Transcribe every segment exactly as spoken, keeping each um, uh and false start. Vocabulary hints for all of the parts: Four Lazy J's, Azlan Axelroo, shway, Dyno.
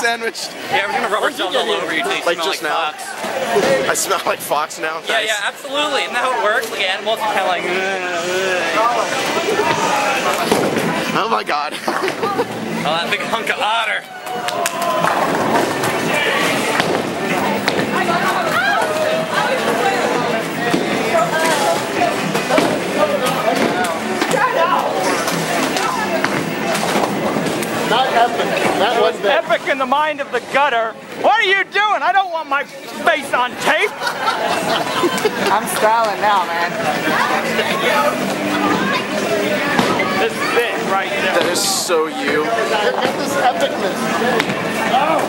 sandwich. Yeah, we're gonna rubber dub all over you until you smell like fox. I smell like fox now? Yeah, yeah, absolutely. Isn't that how it works? Like animals are kind of like... Oh my god. Oh, that big hunk of otter. That was epic in the mind of the gutter. What are you doing? I don't want my face on tape. I'm styling now, man. This is it right there. That is so you. Look at this epicness. Oh.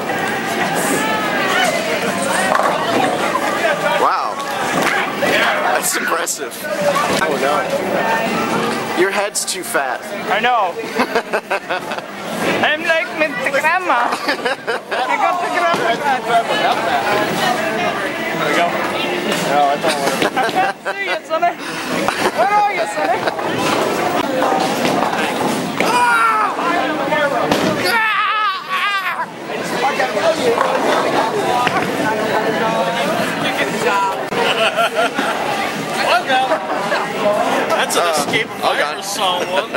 Wow. That's impressive. Oh no. Your head's too fat. I know. I'm like Mister Grandma. I got the grandma. There we go. No, I don't want to. I can't see you, sonny. Where are you, sonny? That's an escape from Irish someone.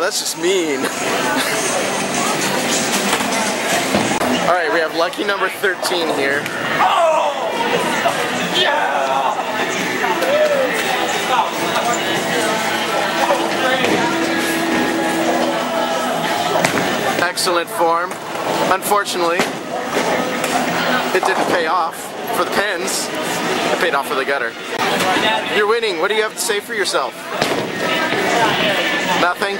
That's just mean. Alright, we have lucky number thirteen here. Oh! Yeah! Excellent form. Unfortunately, it didn't pay off for the pins. It paid off for the gutter. You're winning. What do you have to say for yourself? Nothing?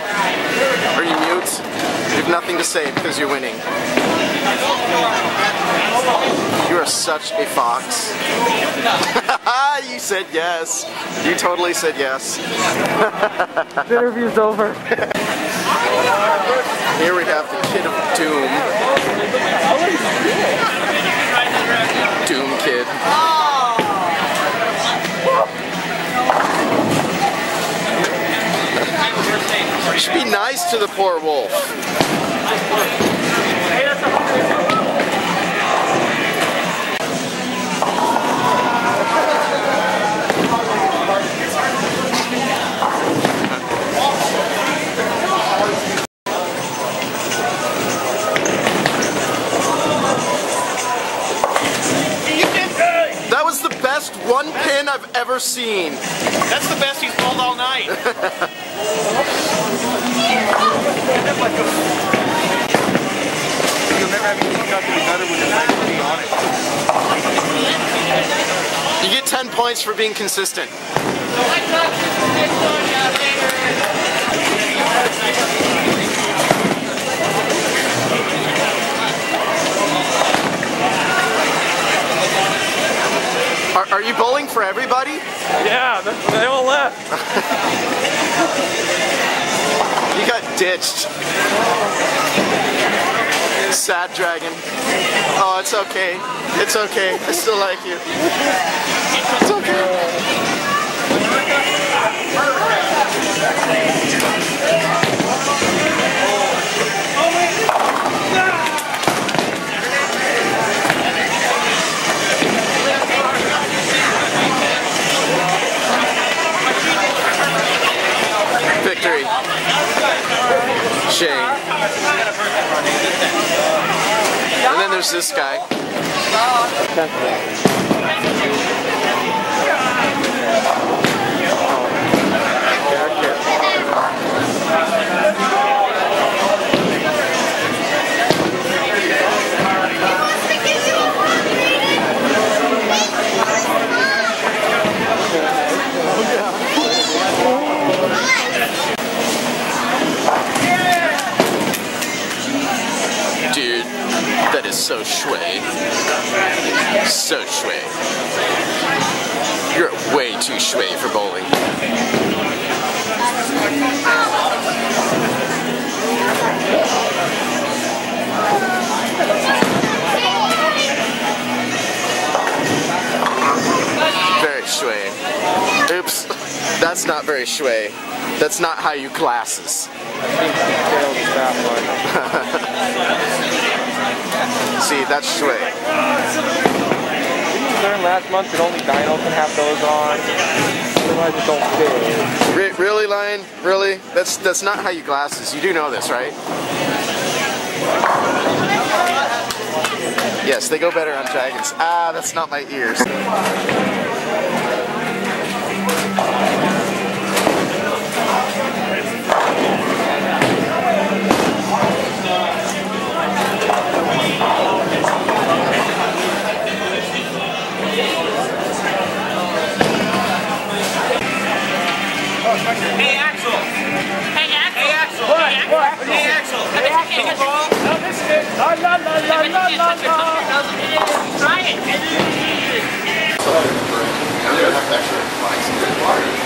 Are you mute? You have nothing to say because you're winning. You are such a fox. You said yes. You totally said yes. The interview's over. Here we have the Kid of Doom. Doom Kid. You should be nice to the poor wolf. That was the best one pin I've ever seen. That's the best he's pulled all night. You get ten points for being consistent. Are, are you bowling for everybody? Yeah, they all left. You got ditched. Sad dragon. Oh, it's okay. It's okay. I still like you. It's okay. Victory. Shame. And then there's this guy. That is so shway. So shway. You're way too shway for bowling. Very shway. Oops. That's not very shway. That's not how you classes. See, that's shway. Didn't you learn last month that only Dyno can have those on? Otherwise it don't fit. Re really, Lion? Really? That's that's not how you glasses. You do know this, right? Yes, they go better on dragons. Ah, that's not my ears. Hey Axel! Hey Axel! Hey Axel! What? What? Hey Axel! Hey Axel! Hey Axel! No, this is it! La la la la la la la! Try it!